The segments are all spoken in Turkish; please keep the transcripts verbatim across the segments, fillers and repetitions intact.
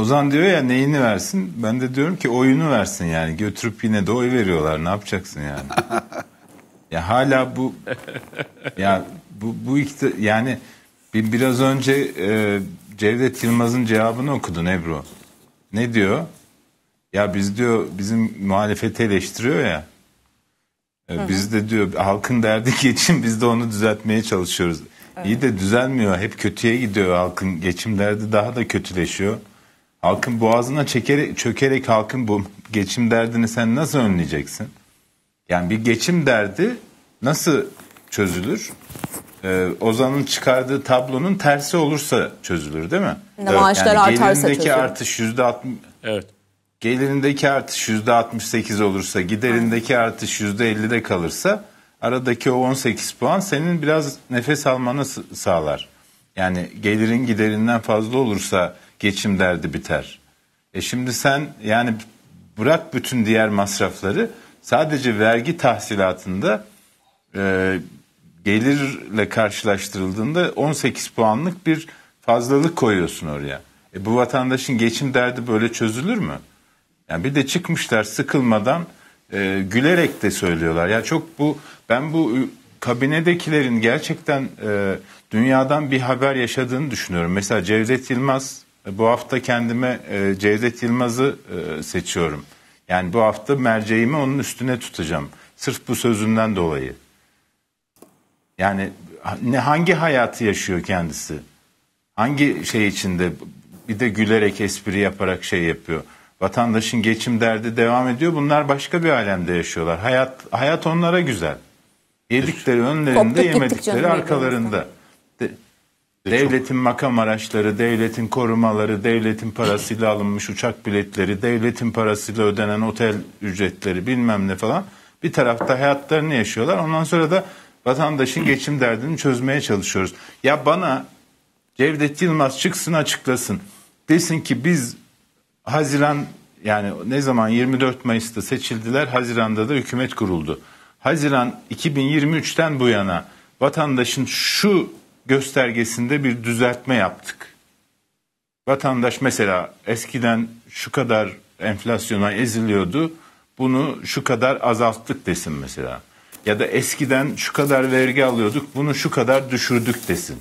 Ozan diyor ya neyini versin? Ben de diyorum ki oyunu versin yani. Götürüp yine de oy veriyorlar. Ne yapacaksın yani? Ya hala bu ya bu bu ikti, yani bir, biraz önce e, Cevdet Yılmaz'ın cevabını okudun Ebru. Ne diyor? Ya biz diyor bizim muhalefeti eleştiriyor ya. E, biz de diyor halkın derdi geçim, biz de onu düzeltmeye çalışıyoruz. Evet. İyi de düzelmiyor. Hep kötüye gidiyor halkın. Geçim derdi daha da kötüleşiyor. Halkın boğazına çekerek, çökerek halkın bu geçim derdini sen nasıl önleyeceksin? Yani bir geçim derdi nasıl çözülür? Ee, Ozan'ın çıkardığı tablonun tersi olursa çözülür değil mi? Evet. Maaşlar yani artarsa gelirindeki çözülür. Artış yüzde altmış, evet. Gelirindeki artış yüzde altmış sekiz olursa, giderindeki artış yüzde ellide kalırsa aradaki o on sekiz puan senin biraz nefes almanı sağlar. Yani gelirin giderinden fazla olursa geçim derdi biter. E şimdi sen yani bırak bütün diğer masrafları, sadece vergi tahsilatında e, gelirle karşılaştırıldığında on sekiz puanlık bir fazlalık koyuyorsun oraya. E bu vatandaşın geçim derdi böyle çözülür mü? Yani bir de çıkmışlar sıkılmadan e, gülerek de söylüyorlar. Ya çok bu ben bu kabinedekilerin gerçekten e, dünyadan bir haber yaşadığını düşünüyorum. Mesela Cevdet Yılmaz, bu hafta kendime e, Cevdet Yılmaz'ı e, seçiyorum. Yani bu hafta merceğimi onun üstüne tutacağım. Sırf bu sözünden dolayı. Yani ne, hangi hayatı yaşıyor kendisi? Hangi şey içinde? Bir de gülerek, espri yaparak şey yapıyor. Vatandaşın geçim derdi devam ediyor. Bunlar başka bir alemde yaşıyorlar. Hayat hayat onlara güzel. Yedikleri önlerinde, yemedikleri arkalarında. De, devletin makam araçları, devletin korumaları, devletin parasıyla alınmış uçak biletleri, devletin parasıyla ödenen otel ücretleri bilmem ne falan. Bir tarafta hayatlarını yaşıyorlar. Ondan sonra da vatandaşın geçim derdini çözmeye çalışıyoruz. Ya bana Cevdet Yılmaz çıksın açıklasın. Desin ki biz Haziran, yani ne zaman yirmi dört Mayıs'ta seçildiler, Haziran'da da hükümet kuruldu. Haziran iki bin yirmi üçten bu yana vatandaşın şu göstergesinde bir düzeltme yaptık. Vatandaş mesela eskiden şu kadar enflasyona eziliyordu, bunu şu kadar azalttık desin mesela. Ya da eskiden şu kadar vergi alıyorduk, bunu şu kadar düşürdük desin.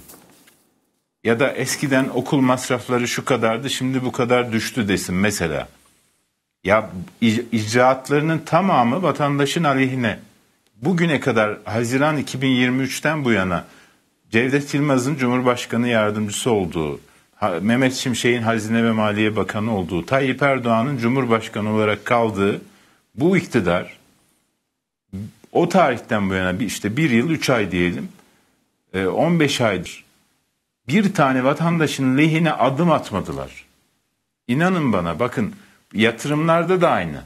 Ya da eskiden okul masrafları şu kadardı, şimdi bu kadar düştü desin mesela. Ya icraatlarının tamamı vatandaşın aleyhine. Bugüne kadar Haziran iki bin yirmi üçten bu yana Cevdet Yılmaz'ın Cumhurbaşkanı yardımcısı olduğu, Mehmet Şimşek'in Hazine ve Maliye Bakanı olduğu, Tayyip Erdoğan'ın Cumhurbaşkanı olarak kaldığı bu iktidar o tarihten bu yana işte bir yıl üç ay diyelim, on beş aydır bir tane vatandaşın lehine adım atmadılar. İnanın bana, bakın yatırımlarda da aynı.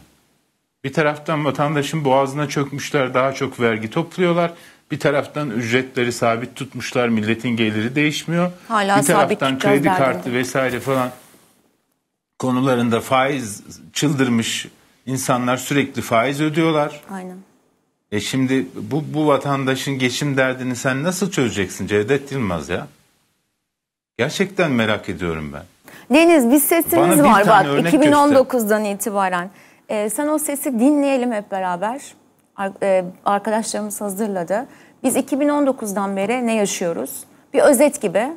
Bir taraftan vatandaşın boğazına çökmüşler, daha çok vergi topluyorlar. Bir taraftan ücretleri sabit tutmuşlar, milletin geliri değişmiyor. Hala bir taraftan kredi kartı mi? vesaire falan konularında faiz çıldırmış, insanlar sürekli faiz ödüyorlar. Aynen. E şimdi bu, bu vatandaşın geçim derdini sen nasıl çözeceksin Cevdet Yılmaz ya? Gerçekten merak ediyorum ben. Deniz, bir sesimiz bir var bak iki bin on dokuzdan göster. itibaren. Ee, sen o sesi dinleyelim hep beraber. Arkadaşlarımız hazırladı. Biz iki bin on dokuzdan beri ne yaşıyoruz? Bir özet gibi.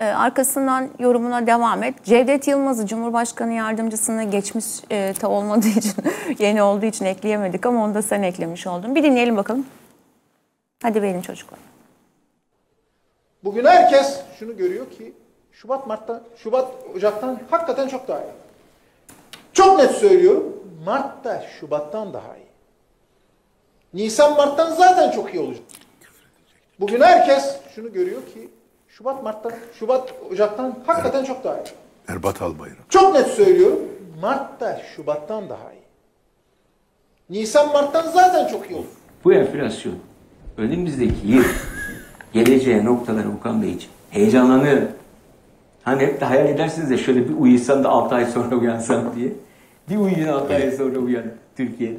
Ee, arkasından yorumuna devam et. Cevdet Yılmaz'ı Cumhurbaşkanı yardımcısına geçmiş e, ta olmadığı için, yeni olduğu için ekleyemedik ama onu da sen eklemiş oldun. Bir dinleyelim bakalım. Hadi benim çocuklar. Bugün herkes şunu görüyor ki Şubat, Mart'tan, Şubat, Ocak'tan hakikaten çok daha iyi. Çok net söylüyorum. Mart'ta Şubat'tan daha iyi. Nisan, Mart'tan zaten çok iyi olacak. Bugün herkes şunu görüyor ki Şubat, Mart'tan, Şubat, Ocak'tan hakikaten çok daha iyi. Berat Albayrak. Çok net söylüyorum. Mart'ta Şubat'tan daha iyi. Nisan, Mart'tan zaten çok iyi olacak. Bu enflasyon önümüzdeki yıl geleceğe noktaları Okan Bey için heyecanlanıyorum. Hani hep de hayal edersiniz de şöyle bir uyuysam da altı ay sonra uyansam diye. Bir uyuyun altı ay sonra uyan Türkiye'de.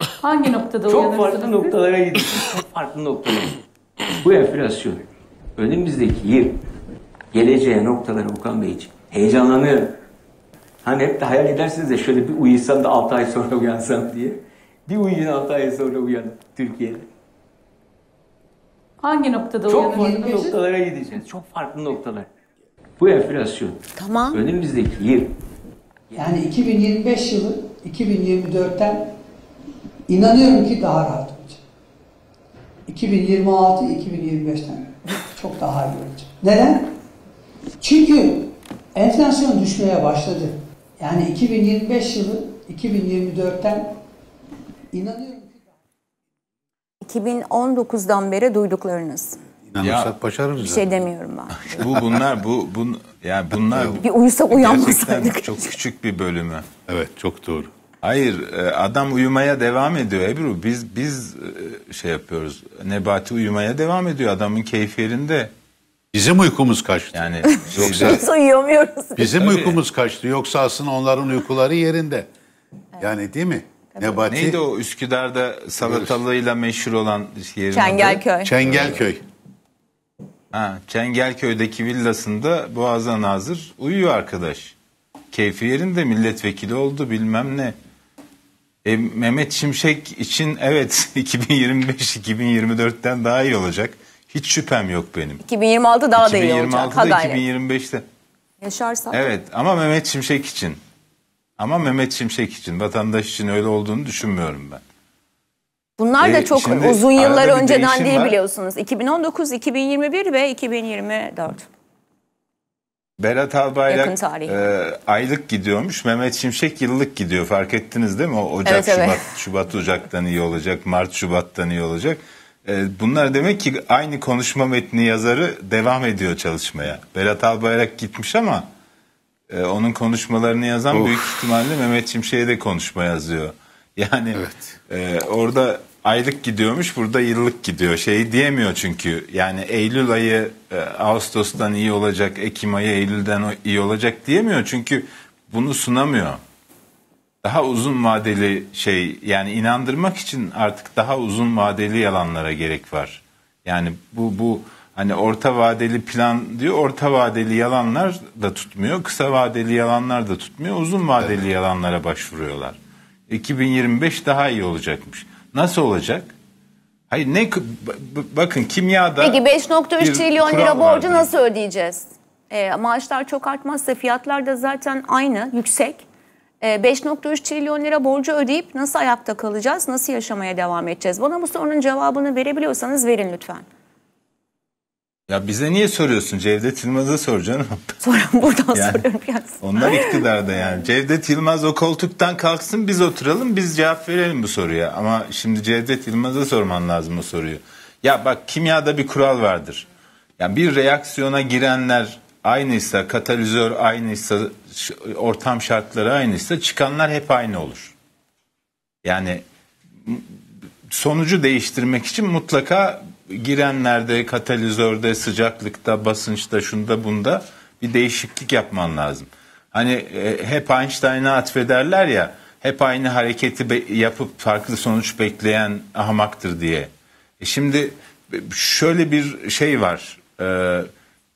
Hangi noktada uyanırsınız? Çok farklı noktalara gidiyor. Çok farklı noktalara. Bu enflasyon önümüzdeki yıl geleceğe noktaları Okan Bey için Heyecanlanıyorum. Hani hep de hayal edersiniz ya, şöyle bir uyuysam da altı ay sonra uyansam diye. Bir uyuyun, altı ay sonra uyanın Türkiye'de. Hangi noktada uyanın? Çok farklı noktalara gideceğiz. Çok farklı noktalar. Bu enflasyon. Tamam. Önümüzdeki yıl. Yani iki bin yirmi beş yılı iki bin yirmi dörtten inanıyorum ki daha rahat olacak. iki bin yirmi altı iki bin yirmi beşten çok daha iyi olacak. Neden? Çünkü enflasyon düşmeye başladı. Yani iki bin yirmi beş yılı iki bin yirmi dörtten inanıyorum ki daha iki bin on dokuzdan beri duyduklarınız. İnanırsak başarırız. Bir şey demiyorum ben. bu bunlar bu bun yani bunlar bir uyusak uyanmasaydık. Çok küçük bir bölümü. Evet, çok doğru. Hayır, adam uyumaya devam ediyor Ebru. Biz biz şey yapıyoruz. Nebati uyumaya devam ediyor, adamın keyfi yerinde. Bizim uykumuz kaçtı. Yani yoksa biz uyuyamıyoruz. Bizim tabii uykumuz kaçtı. Yoksa aslında onların uykuları yerinde. Evet. Yani değil mi? Evet. Nebati. Neydi o Üsküdar'da salatalığıyla meşhur olan yerinde? Çengelköy. Çengelköy. Ha, Çengelköy'deki villasında boğazdan hazır uyuyor arkadaş. Keyfi yerinde, milletvekili oldu bilmem ne. E, Mehmet Şimşek için evet iki bin yirmi beş iki bin yirmi dörtten daha iyi olacak. Hiç şüphem yok benim. iki bin yirmi altı daha da iyi olacak. iki bin yirmi altıda iki bin yirmi beşte. Yaşarsak. Evet, ama Mehmet Şimşek için. Ama Mehmet Şimşek için, vatandaş için öyle olduğunu düşünmüyorum ben. Bunlar e, da çok uzun yıllar önceden değil var. Biliyorsunuz. iki bin on dokuz, iki bin yirmi bir ve iki bin yirmi dört. Berat Albayrak e, aylık gidiyormuş. Mehmet Şimşek yıllık gidiyor. Fark ettiniz değil mi? O Ocak, evet, Şubat, evet. Şubat Ocak'tan iyi olacak. Mart Şubat'tan iyi olacak. E, bunlar demek ki aynı konuşma metni yazarı devam ediyor çalışmaya. Berat Albayrak gitmiş ama e, onun konuşmalarını yazan of. Büyük ihtimalle Mehmet Şimşek'e de konuşma yazıyor. Yani evet. e, orada aylık gidiyormuş, burada yıllık gidiyor. Şey diyemiyor çünkü. Yani Eylül ayı e, Ağustos'tan iyi olacak, Ekim ayı Eylül'den iyi olacak diyemiyor. Çünkü bunu sunamıyor. Daha uzun vadeli şey, yani inandırmak için artık daha uzun vadeli yalanlara gerek var. Yani bu bu hani orta vadeli plan diyor, orta vadeli yalanlar da tutmuyor, kısa vadeli yalanlar da tutmuyor. Uzun vadeli evet. yalanlara başvuruyorlar. iki bin yirmi beş daha iyi olacakmış. Nasıl olacak? Hayır, ne bakın kimyada. Peki beş nokta üç trilyon lira borcu vardı. Nasıl ödeyeceğiz? E, maaşlar çok artmazsa, fiyatlar da zaten aynı, yüksek. E, beş nokta üç trilyon lira borcu ödeyip nasıl ayakta kalacağız? Nasıl yaşamaya devam edeceğiz? Bana bu sorunun cevabını verebiliyorsanız verin lütfen. Ya bize niye soruyorsun? Cevdet Yılmaz'a sor canım. Sorun buradan yani, soruyorum biraz. Onlar iktidarda yani. Cevdet Yılmaz o koltuktan kalksın, biz oturalım, biz cevap verelim bu soruya. Ama şimdi Cevdet Yılmaz'a sorman lazım o soruyu. Ya bak, kimyada bir kural vardır. Yani bir reaksiyona girenler aynıysa, katalizör aynıysa, ortam şartları aynıysa çıkanlar hep aynı olur. Yani sonucu değiştirmek için mutlaka girenlerde, katalizörde, sıcaklıkta, basınçta, şunda bunda bir değişiklik yapman lazım. Hani e, hep Einstein'a atfederler ya, hep aynı hareketi yapıp farklı sonuç bekleyen ahmaktır diye. E şimdi şöyle bir şey var. E,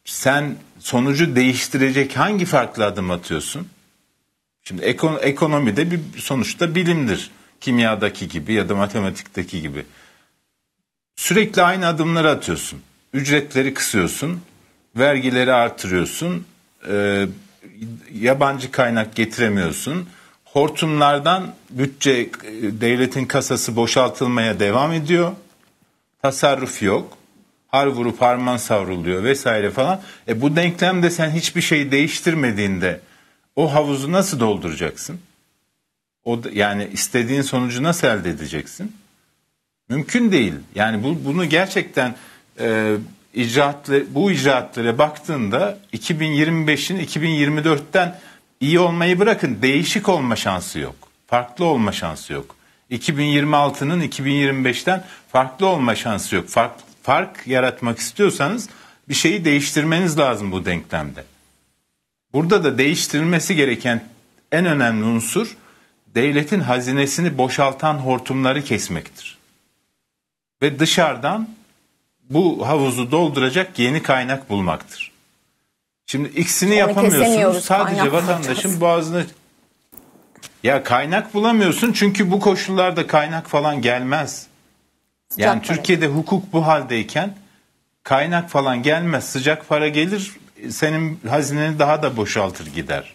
sen sonucu değiştirecek hangi farklı adım atıyorsun? Şimdi ekon ekonomide bir sonuçta bilimdir. Kimyadaki gibi ya da matematikteki gibi. Sürekli aynı adımları atıyorsun. Ücretleri kısıyorsun, vergileri artırıyorsun, e, yabancı kaynak getiremiyorsun. Hortumlardan bütçe, devletin kasası boşaltılmaya devam ediyor. Tasarruf yok. Har vurup harman savruluyor vesaire falan. E bu denklemde sen hiçbir şeyi değiştirmediğinde o havuzu nasıl dolduracaksın? O yani istediğin sonucu nasıl elde edeceksin? Mümkün değil. Yani bu, bunu gerçekten e, icraatlı, bu icraatlara baktığında iki bin yirmi beşin iki bin yirmi dörtten iyi olmayı bırakın, değişik olma şansı yok. Farklı olma şansı yok. iki bin yirmi altının iki bin yirmi beşten farklı olma şansı yok. Fark, fark yaratmak istiyorsanız bir şeyi değiştirmeniz lazım bu denklemde. Burada da değiştirilmesi gereken en önemli unsur devletin hazinesini boşaltan hortumları kesmektir. Ve dışarıdan bu havuzu dolduracak yeni kaynak bulmaktır. Şimdi ikisini yapamıyorsunuz. Sadece vatandaşın boğazına... Ya kaynak bulamıyorsun çünkü bu koşullarda kaynak falan gelmez. Sıcak yani para. Türkiye'de hukuk bu haldeyken kaynak falan gelmez. Sıcak para gelir, senin hazineni daha da boşaltır gider.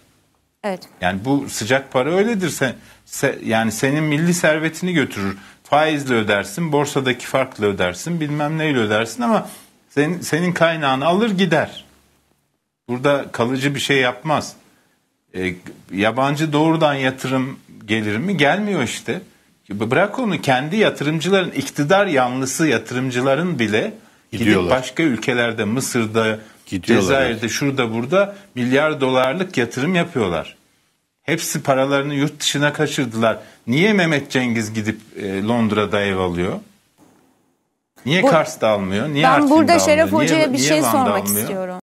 Evet. Yani bu sıcak para öyledir. Sen, se, yani senin milli servetini götürür. Faizle ödersin, borsadaki farkla ödersin, bilmem neyle ödersin ama senin, senin kaynağını alır gider. Burada kalıcı bir şey yapmaz. E, yabancı doğrudan yatırım gelir mi? Gelmiyor işte. Bırak onu, kendi yatırımcıların, iktidar yanlısı yatırımcıların bile gidiyorlar. Gidip başka ülkelerde, Mısır'da, gidiyorlar, Cezayir'de, evet, şurada burada milyar dolarlık yatırım yapıyorlar. Hepsi paralarını yurt dışına kaçırdılar. Niye Mehmet Cengiz gidip e, Londra'da ev alıyor? Niye Bu, Kars'ta almıyor? Niye ben Artvin'de burada Şeref Hoca'ya bir şey sormak almıyor? istiyorum.